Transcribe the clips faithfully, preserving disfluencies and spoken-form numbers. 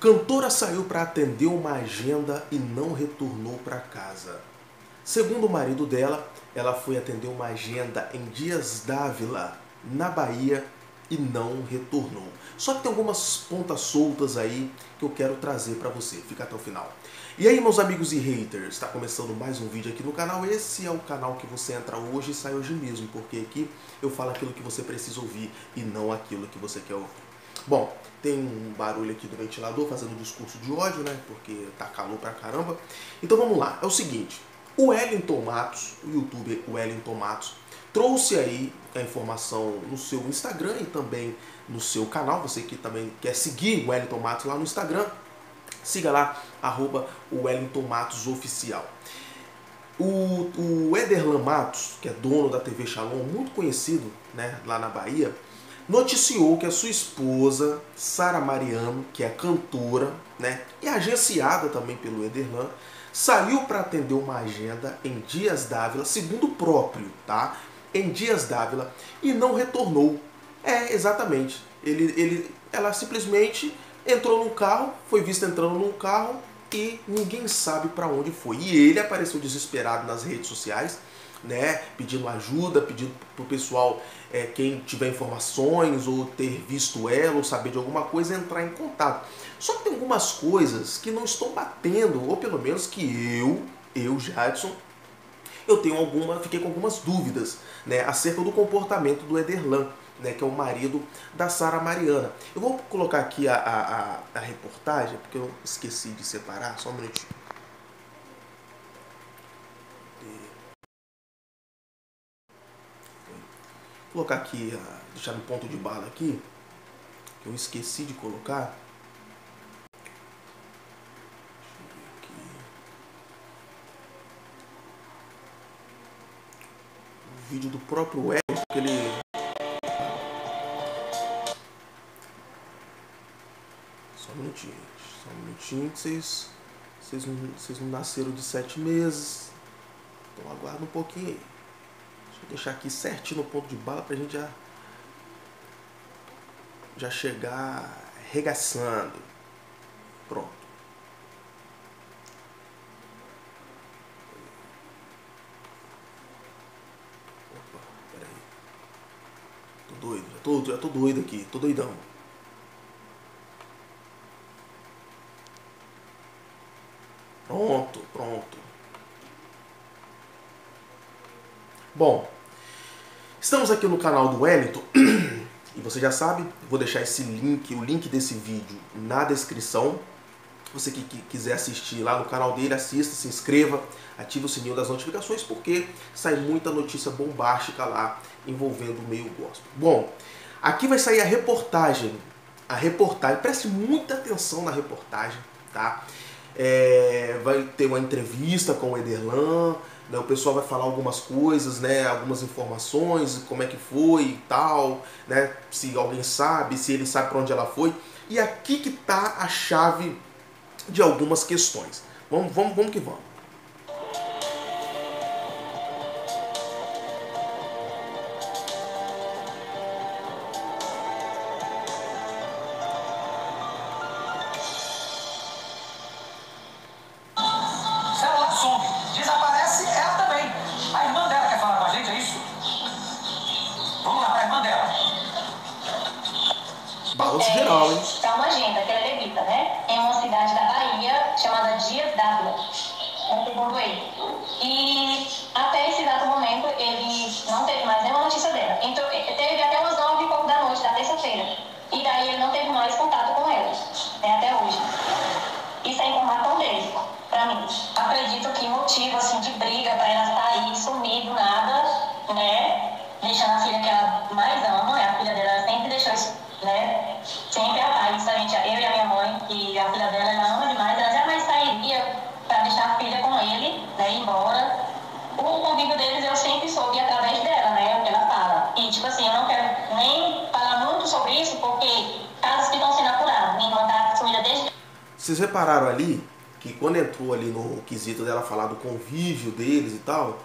Cantora saiu para atender uma agenda e não retornou para casa. Segundo o marido dela, ela foi atender uma agenda em Dias d'Ávila, na Bahia, e não retornou. Só que tem algumas pontas soltas aí que eu quero trazer para você. Fica até o final. E aí, meus amigos e haters, está começando mais um vídeo aqui no canal. Esse é o canal que você entra hoje e sai hoje mesmo, porque aqui eu falo aquilo que você precisa ouvir e não aquilo que você quer ouvir. Bom, tem um barulho aqui do ventilador fazendo um discurso de ódio, né? Porque tá calor pra caramba. Então vamos lá. É o seguinte. O Wellington Matos, o youtuber Wellington Matos, trouxe aí a informação no seu Instagram e também no seu canal. Você que também quer seguir o Wellington Matos lá no Instagram, siga lá, arroba o Wellington Matos Oficial. O, o Ederlan Matos, que é dono da T V Shalom, muito conhecido, né? Lá na Bahia, noticiou que a sua esposa, Sara Mariano, que é cantora, né, e agenciada também pelo Ederlan, saiu para atender uma agenda em Dias d'Ávila, segundo o próprio, tá? Em Dias d'Ávila, e não retornou. É, exatamente. Ele, ele, ela simplesmente entrou num carro, foi vista entrando num carro e ninguém sabe para onde foi. E ele apareceu desesperado nas redes sociais, né, pedindo ajuda, pedindo pro pessoal, é, quem tiver informações ou ter visto ela ou saber de alguma coisa, entrar em contato. Só que tem algumas coisas que não estão batendo, ou pelo menos que eu, eu, Jadson, eu tenho alguma, fiquei com algumas dúvidas, né, acerca do comportamento do Ederlan, né, que é o marido da Sara Mariana. Eu vou colocar aqui a, a, a, a reportagem, porque eu esqueci de separar, só um minutinho. Vou colocar aqui, deixar no ponto de bala aqui, que eu esqueci de colocar. Deixa eu ver aqui. O vídeo do próprio Wellington, que ele... Só um minutinho, só um minutinho, que vocês, vocês, não, vocês não nasceram de sete meses. Então aguarda um pouquinho aí. Vou deixar aqui certinho no ponto de bala pra gente já, já chegar arregaçando. Pronto. Opa, peraí. Tô doido, já tô, já tô doido aqui, tô doidão. Pronto, pronto. Bom, estamos aqui no canal do Wellington e você já sabe, vou deixar esse link, o link desse vídeo na descrição. Você que quiser assistir lá no canal dele, assista, se inscreva, ative o sininho das notificações porque sai muita notícia bombástica lá envolvendo o meio gospel. Bom, aqui vai sair a reportagem, a reportagem, preste muita atenção na reportagem, tá? É, vai ter uma entrevista com o Ederlan, né, o pessoal vai falar algumas coisas, né, algumas informações, como é que foi e tal, né, se alguém sabe, se ele sabe para onde ela foi. E aqui que tá a chave de algumas questões. Vamos, vamos, vamos que vamos. Balanço geral, hein? Está uma agenda que ela é levita, né? Em uma cidade da Bahia chamada Dias d'Ávila, segundo ele. E até esse exato momento ele não teve mais nenhuma notícia dela. Então teve até umas nove e pouco da noite, da terça-feira. E daí ele não teve mais contato com ela, né? Até hoje. Isso é informação dele, pra mim. Acredito que motivo assim de briga pra ela sair, sumir do nada, né? Deixando a filha que ela mais ama, né? A filha dela sempre deixou isso, né? Sempre a pai, justamente eu e a minha mãe, que a filha dela ela ama demais, ela jamais sairia para deixar a filha com ele, né? Ir embora. O convívio deles eu sempre soube através dela, né? O que ela fala. E tipo assim, eu não quero nem falar muito sobre isso, porque casos que estão sendo apurados, minha irmã tá sumida desde. Vocês repararam ali que quando entrou ali no quesito dela falar do convívio deles e tal,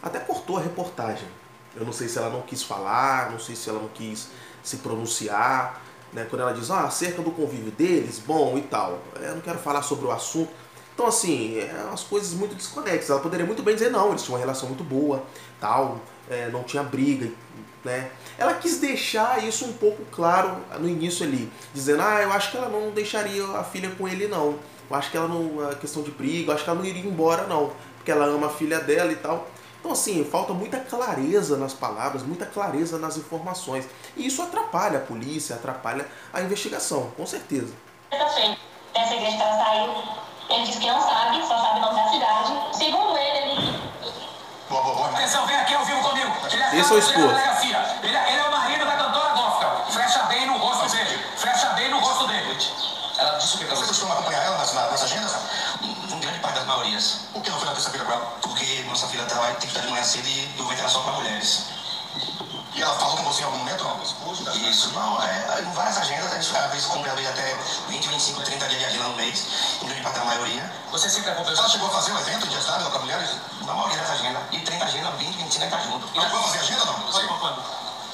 até cortou a reportagem. Eu não sei se ela não quis falar, não sei se ela não quis se pronunciar, né, quando ela diz, ah, acerca do convívio deles, bom e tal, eu não quero falar sobre o assunto. Então, assim, é umas coisas muito desconexas. Ela poderia muito bem dizer, não, eles tinham uma relação muito boa, tal, é, não tinha briga, né? Ela quis deixar isso um pouco claro no início ali, dizendo, ah, eu acho que ela não deixaria a filha com ele, não. Eu acho que ela não, a questão de briga, eu acho que ela não iria embora, não, porque ela ama a filha dela e tal. Então, assim, falta muita clareza nas palavras, muita clareza nas informações. E isso atrapalha a polícia, atrapalha a investigação, com certeza. Essa igreja que ela saiu, ele disse que não sabe, só sabe o nome da cidade. Segundo ele, ele... Boa, boa, boa. Atenção, vem aqui ao vivo comigo. Esse é o esposo. Ele é o marido da cantora gótica. Fecha bem no rosto dele. Fecha bem no rosto dele. Ela disse que você costuma acompanhar ela nas, nas agendas? Um grande parte das maiorias. Por que não foi na terça-feira com ela? Porque nossa filha trabalha, tem que estar de manhã cedo e eu vou entrar só para mulheres. E ela falou com você em algum momento? Isso, não, é. Em várias agendas, a gente às vezes compra até vinte, vinte e cinco, trinta dias de agenda no mês, em grande parte da maioria. Você sempre acompanhou? Ela chegou a fazer um evento de estado para mulheres? Na maioria das agendas. E trinta agendas, vinte, vinte e cinco, está junto. E ela vai fazer agenda ou não? Você?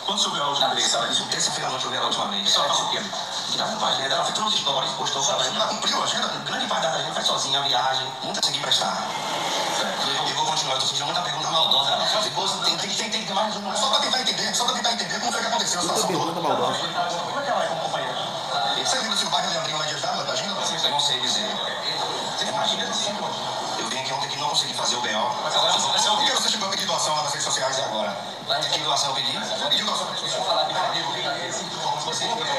Quando subiu a última vez? Ela disse, terça-feira não subiu a última vez. Ela fez o quê? Ela fez agenda, ela fez todos os stories, postou sua agenda. Ela cumpriu a agenda, grande parte da agenda faz sozinha, a viagem, muita seguir para estar. Eu vou continuar, eu estou sentindo muita pergunta maldosa. Tem que ter mais uma. Só para tentar entender, só para tentar entender como foi que aconteceu a situação toda. Como é que ela é como companheira? Você lembra se o bairro de André vai ajudar da agenda? Eu não sei dizer. Você imagina assim, pô. Eu vim aqui ontem que não consegui fazer o B O. Por que você chegou a pedir doação lá nas redes sociais agora? Que doação eu pedi? Eu pedi doação para as pessoas.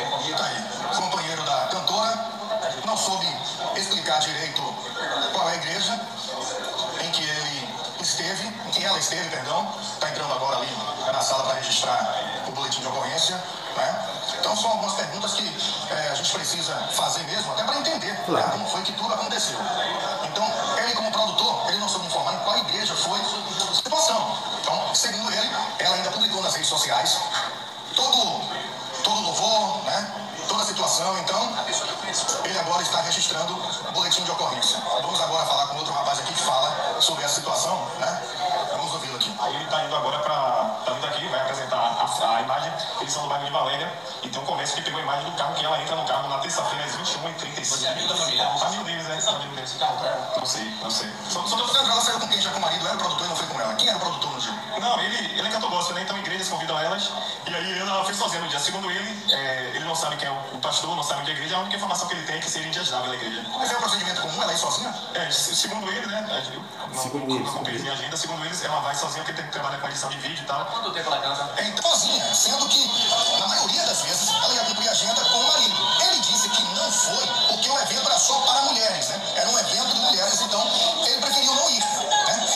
Tá aí. Companheiro da cantora não soube explicar direito qual é a igreja em que ele esteve, em que ela esteve, perdão, está entrando agora ali na sala para registrar o boletim de ocorrência, né? Então são algumas perguntas que é, a gente precisa fazer mesmo, até para entender claro. né, como foi que tudo aconteceu. Então, ele como produtor, ele não soube informar em qual igreja foi a situação. Então, segundo ele, ela ainda publicou nas redes sociais todo, todo louvor, né? Toda a situação, então, ele agora está registrando o boletim de ocorrência. Vamos agora falar com outro rapaz aqui que fala sobre essa situação, né? Vamos ouvi-lo aqui. Aí ele está indo agora para... Está vindo aqui, vai apresentar a, a imagem. Eles são do bairro de Valéria e tem um comércio que pegou a imagem do carro que ela entra no carro na terça-feira às vinte e uma e trinta e cinco. É amigo da família. Amigo deles, né? Amigo deles. Não sei, não sei. Só estou perguntando, ela saiu com quem? Já com o marido? Era o produtor e não foi com ela. Quem era o produtor no dia? Não, ele, ele cantou gospel, né? Então igrejas convidam elas. E aí ela fez sozinha no dia. Segundo ele, é, ele não sabe quem é o pastor, não sabe onde é a igreja. A única informação que ele tem é que seria em Dias d'Ávila a igreja. Mas é um procedimento comum? Ela ir sozinha? É, segundo ele, né? Não, segundo não, não comprei minha agenda. Segundo eles, ela vai sozinha porque tem que trabalhar com edição de vídeo e tal. Quanto tempo ela canta? É, então, sozinha, sendo que na maioria das vezes ela ia cumprir a agenda com o marido. Ele disse que não foi porque o evento era só para mulheres, né? Era um evento de mulheres, então ele preferiu não ir, né?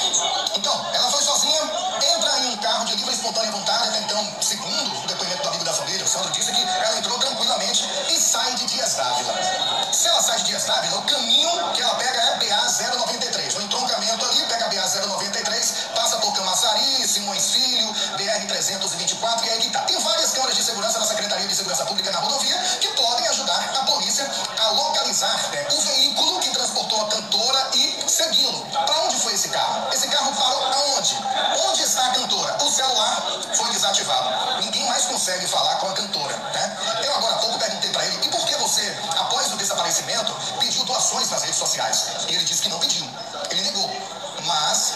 Então, ela foi sozinha, entra em um carro de livre e espontânea vontade, até então, segundo o depoimento do amigo da família, o Sandro disse que ela entrou tranquilamente e sai de Dias d'Ávila. Se ela sai de Dias d'Ávila, o caminho que ela pega é B A zero noventa e três. No entroncamento ali, pega B A zero noventa e três, passa por Camaçari, Simões Filho, B R trezentos e vinte e quatro, e aí que tá. Tem várias câmeras de segurança na Secretaria de Segurança Pública na rodovia que podem ajudar a polícia a localizar, né, o veículo que transportou a cantora e segui-lo. Para onde foi esse carro? Esse carro parou aonde? Onde está a cantora? O celular foi desativado. Ninguém mais consegue falar com a cantora, né? Eu agora há pouco perguntei para ele, e por que você, após o desaparecimento, pediu doações nas redes sociais? E ele disse que não pediu. Ele negou. Mas...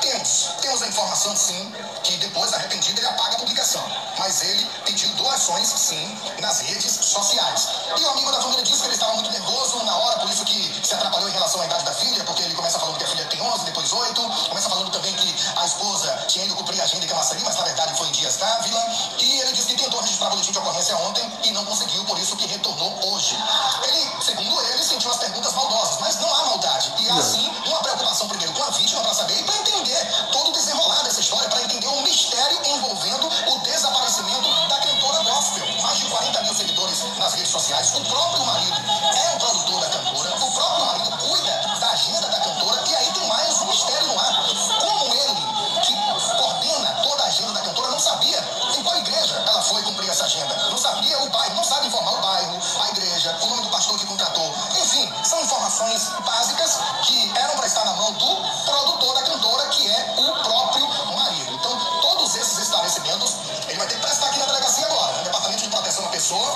Temos, temos a informação, sim, que depois, arrependido, ele apaga a publicação. Mas ele pediu doações, sim, nas redes sociais. E o amigo da família disse que ele estava muito nervoso na hora, por isso que se atrapalhou em relação à idade da filha, porque ele começa falando que a filha tem onze, depois oito. Começa falando também que a esposa tinha ido cumprir a agenda em Camaçari, mas na verdade foi em Dias d'Ávila. E ele disse que tentou registrar o boletim de ocorrência ontem e não conseguiu, por isso que retornou hoje. Ele, segundo ele, sentiu as perguntas maldosas, mas não há maldade. E há, sim, uma preocupação primeiro com a vítima para saber e para entender todo o desenrolar dessa história, para entender um mistério envolvendo o desaparecimento da cantora gospel. Mais de quarenta mil seguidores nas redes sociais. O próprio marido é o produtor da cantora. O próprio marido cuida da agenda da cantora. E aí tem mais um mistério no ar. Como ele, que coordena toda a agenda da cantora, não sabia em qual igreja ela foi cumprir essa agenda. Não sabia o bairro, não sabe informar o bairro, a igreja, o nome do pastor que contratou. Enfim, são informações básicas que eram para estar na mão do produtor da cantora, que é o próprio marido. Então, todos esses esclarecimentos, ele vai ter que prestar aqui na delegacia agora, no Departamento de Proteção à Pessoa.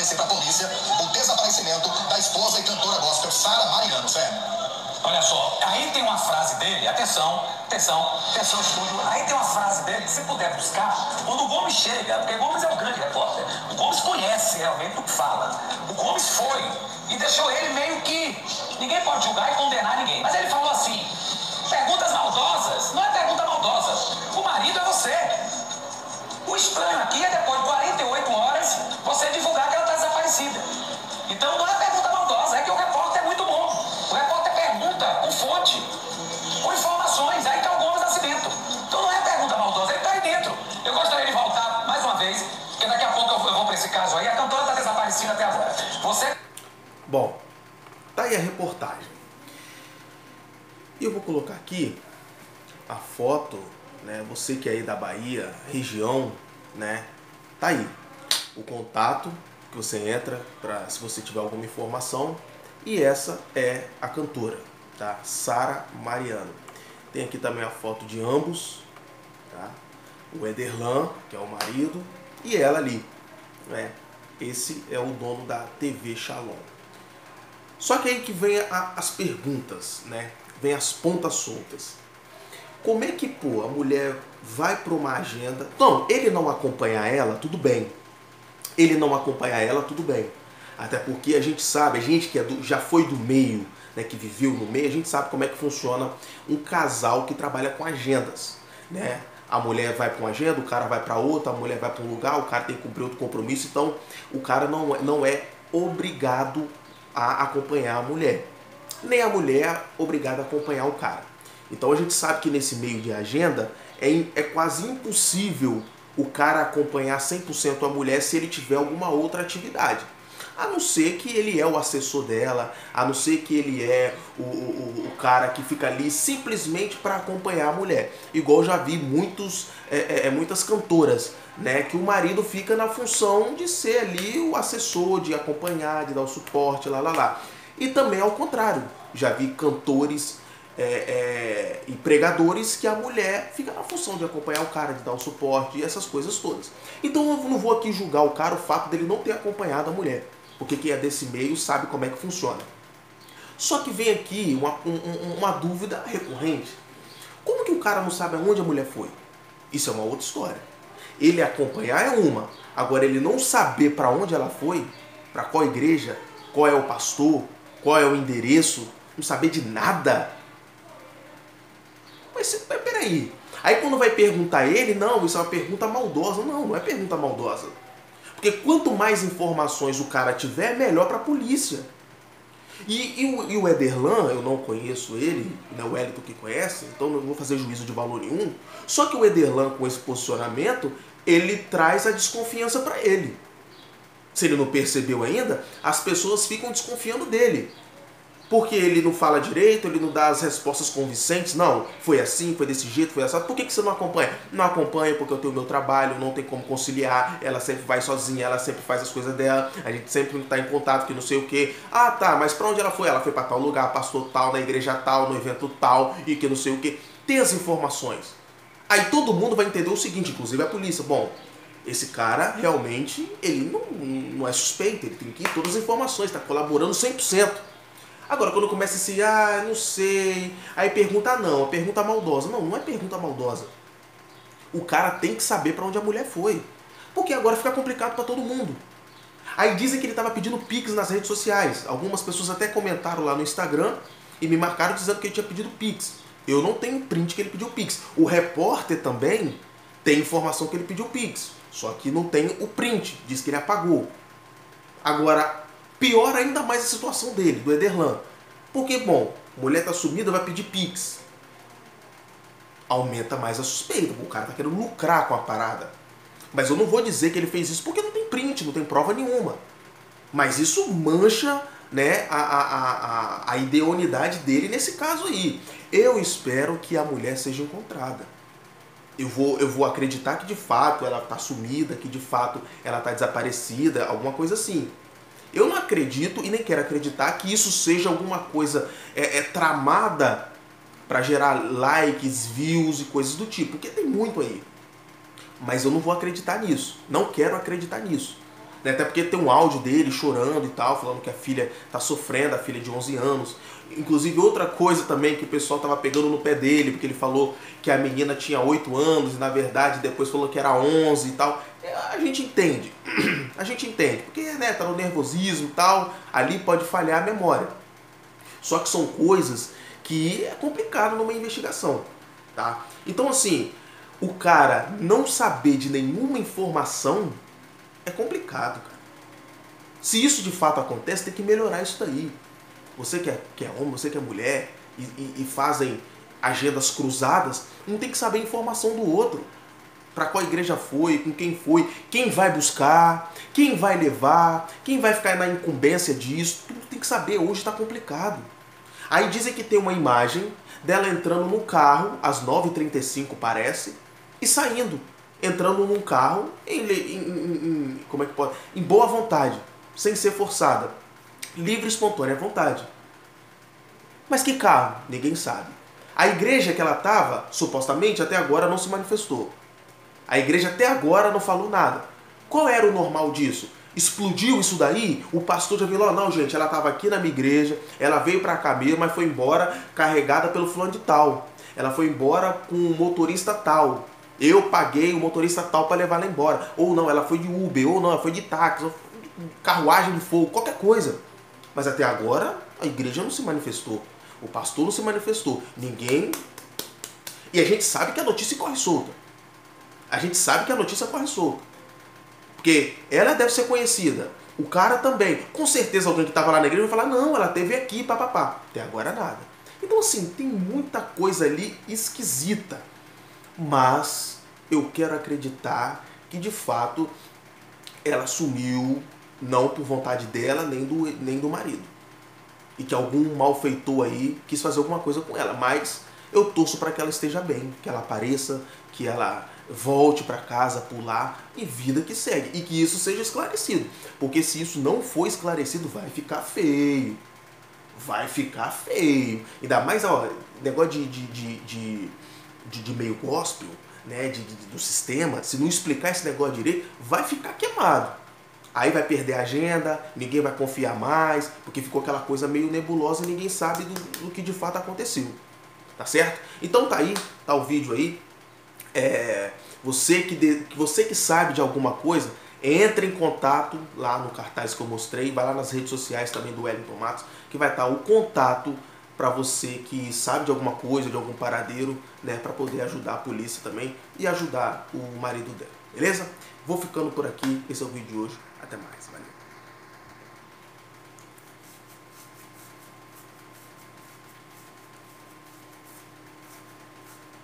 esclarecer para a polícia o desaparecimento da esposa e cantora gospel Sara Mariano. Olha só, aí tem uma frase dele, atenção, atenção, atenção, estúdio, aí tem uma frase dele que se puder buscar, quando o Gomes chega, porque Gomes é o grande repórter, o Gomes conhece realmente o que fala, o Gomes foi e deixou ele meio que, ninguém pode julgar e condenar ninguém, mas ele falou assim, perguntas maldosas, não é pergunta maldosa, o marido é você, o estranho aqui é depois de quarenta e oito horas você divulgar que ela está desaparecida, então não é pergunta maldosa, é que o repórter é muito bom, o repórter pergunta com fonte, com informações, aí está o Gomes Nascimento, então não é pergunta maldosa, ele está aí dentro, eu gostaria de voltar mais uma vez, porque daqui a pouco eu vou para esse caso aí, a cantora está desaparecida até agora, você... Bom, tá aí a reportagem. E eu vou colocar aqui a foto, né? Você que é aí da Bahia, região, né? Tá aí o contato que você entra para se você tiver alguma informação. E essa é a cantora, tá? Sara Mariano. Tem aqui também a foto de ambos, tá? O Ederlan, que é o marido, e ela ali, né? Esse é o dono da T V Shalom. Só que aí que vem a, as perguntas, né? Vem as pontas soltas. Como é que, pô, a mulher vai para uma agenda... Não, ele não acompanhar ela, tudo bem. Ele não acompanhar ela, tudo bem. Até porque a gente sabe, a gente que é do, já foi do meio, né, que viveu no meio, a gente sabe como é que funciona um casal que trabalha com agendas, né? A mulher vai para uma agenda, o cara vai para outra, a mulher vai para um lugar, o cara tem que cumprir outro compromisso, então o cara não, não é obrigado a acompanhar a mulher. Nem a mulher obrigada a acompanhar o cara. Então a gente sabe que nesse meio de agenda é, é quase impossível o cara acompanhar cem por cento a mulher se ele tiver alguma outra atividade. A não ser que ele é o assessor dela, a não ser que ele é o, o, o cara que fica ali simplesmente para acompanhar a mulher. Igual já vi muitos, é, é, muitas cantoras, né, que o marido fica na função de ser ali o assessor, de acompanhar, de dar o suporte, lá, lá, lá. E também ao contrário, já vi cantores é, é, e pregadores que a mulher fica na função de acompanhar o cara, de dar o suporte e essas coisas todas. Então eu não vou aqui julgar o cara o fato dele não ter acompanhado a mulher, porque quem é desse meio sabe como é que funciona. Só que vem aqui uma, um, uma dúvida recorrente. Como que o cara não sabe aonde a mulher foi? Isso é uma outra história. Ele acompanhar é uma, agora ele não saber para onde ela foi, para qual igreja, qual é o pastor... Qual é o endereço? Não saber de nada? Mas, mas peraí. Aí quando vai perguntar ele, não, isso é uma pergunta maldosa. Não, não é pergunta maldosa. Porque quanto mais informações o cara tiver, melhor para a polícia. E, e, o, e o Ederlan, eu não conheço ele, não é o Wellington que conhece, então não vou fazer juízo de valor nenhum. Só que o Ederlan, com esse posicionamento, ele traz a desconfiança para ele. Se ele não percebeu ainda, as pessoas ficam desconfiando dele. Porque ele não fala direito, ele não dá as respostas convincentes. Não, foi assim, foi desse jeito, foi assado. Por que que você não acompanha? Não acompanha porque eu tenho meu trabalho, não tem como conciliar. Ela sempre vai sozinha, ela sempre faz as coisas dela. A gente sempre está em contato, que não sei o quê. Ah, tá, mas para onde ela foi? Ela foi para tal lugar, pastor tal, na igreja tal, no evento tal, e que não sei o quê. Tem as informações. Aí todo mundo vai entender o seguinte, inclusive a polícia. Bom... Esse cara, realmente, ele não, não é suspeito, ele tem que ir todas as informações, está colaborando cem por cento. Agora, quando começa assim, ah, não sei, aí pergunta não, pergunta maldosa. Não, não é pergunta maldosa. O cara tem que saber para onde a mulher foi, porque agora fica complicado para todo mundo. Aí dizem que ele estava pedindo pix nas redes sociais. Algumas pessoas até comentaram lá no Instagram e me marcaram dizendo que ele tinha pedido pix. Eu não tenho print que ele pediu pix. O repórter também tem informação que ele pediu pix. Só que não tem o print, diz que ele apagou. Agora, pior ainda mais a situação dele, do Ederlan. Porque, bom, mulher tá sumida, vai pedir pix. Aumenta mais a suspeita, o cara tá querendo lucrar com a parada. Mas eu não vou dizer que ele fez isso porque não tem print, não tem prova nenhuma. Mas isso mancha, né, a, a, a, a ideonidade dele nesse caso aí. Eu espero que a mulher seja encontrada. Eu vou, eu vou acreditar que de fato ela está sumida, que de fato ela está desaparecida, alguma coisa assim. Eu não acredito e nem quero acreditar que isso seja alguma coisa é, é, tramada para gerar likes, views e coisas do tipo, porque tem muito aí. Mas eu não vou acreditar nisso, não quero acreditar nisso. né? Até porque tem um áudio dele chorando e tal, falando que a filha tá sofrendo, a filha de onze anos. Inclusive, outra coisa também que o pessoal tava pegando no pé dele, porque ele falou que a menina tinha oito anos e, na verdade, depois falou que era onze e tal. A gente entende, a gente entende, porque, né, tá no nervosismo e tal, ali pode falhar a memória. Só que são coisas que é complicado numa investigação, tá? Então, assim, o cara não saber de nenhuma informação é complicado, cara. Se isso de fato acontece, tem que melhorar isso daí. Você que é, que é homem, você que é mulher e, e, e fazem agendas cruzadas, não tem que saber a informação do outro. Para qual igreja foi, com quem foi, quem vai buscar, quem vai levar, quem vai ficar na incumbência disso. Tudo tem que saber, hoje está complicado. Aí dizem que tem uma imagem dela entrando no carro, às nove e trinta e cinco parece, e saindo, entrando num carro em, em, em, em, como é que pode? Em boa vontade, sem ser forçada. Livre, espontânea vontade. Mas que carro? Ninguém sabe. A igreja que ela estava, supostamente, até agora não se manifestou. A igreja até agora não falou nada. Qual era o normal disso? Explodiu isso daí? O pastor já falou, não, gente, ela estava aqui na minha igreja, ela veio para cá mesmo, mas foi embora carregada pelo fulano de tal. Ela foi embora com o motorista tal. Eu paguei o motorista tal para levar ela embora. Ou não, ela foi de Uber, ou não, ela foi de táxi, ou carruagem de fogo, qualquer coisa. Mas até agora a igreja não se manifestou. O pastor não se manifestou. Ninguém... E a gente sabe que a notícia corre solta. A gente sabe que a notícia corre solta. Porque ela deve ser conhecida. O cara também. Com certeza alguém que estava lá na igreja vai falar, não, ela esteve aqui, papapá. Até agora nada. Então assim, tem muita coisa ali esquisita. Mas eu quero acreditar que de fato ela sumiu. Não por vontade dela, nem do, nem do marido. E que algum malfeitor aí quis fazer alguma coisa com ela. Mas eu torço para que ela esteja bem, que ela apareça, que ela volte para casa, pular, e vida que segue. E que isso seja esclarecido. Porque se isso não for esclarecido, vai ficar feio. Vai ficar feio. Ainda mais, ó, negócio de, de, de, de, de, de meio gospel, né, de, de, do sistema, se não explicar esse negócio direito, vai ficar queimado. Aí vai perder a agenda, ninguém vai confiar mais, porque ficou aquela coisa meio nebulosa e ninguém sabe do, do que de fato aconteceu. Tá certo? Então tá aí, tá o vídeo aí. É, você, que de, você que sabe de alguma coisa, entre em contato lá no cartaz que eu mostrei, vai lá nas redes sociais também do Wellington Matos, que vai estar o contato para você que sabe de alguma coisa, de algum paradeiro, né, para poder ajudar a polícia também e ajudar o marido dela. Beleza? Vou ficando por aqui. Esse é o vídeo de hoje. Até mais. Valeu.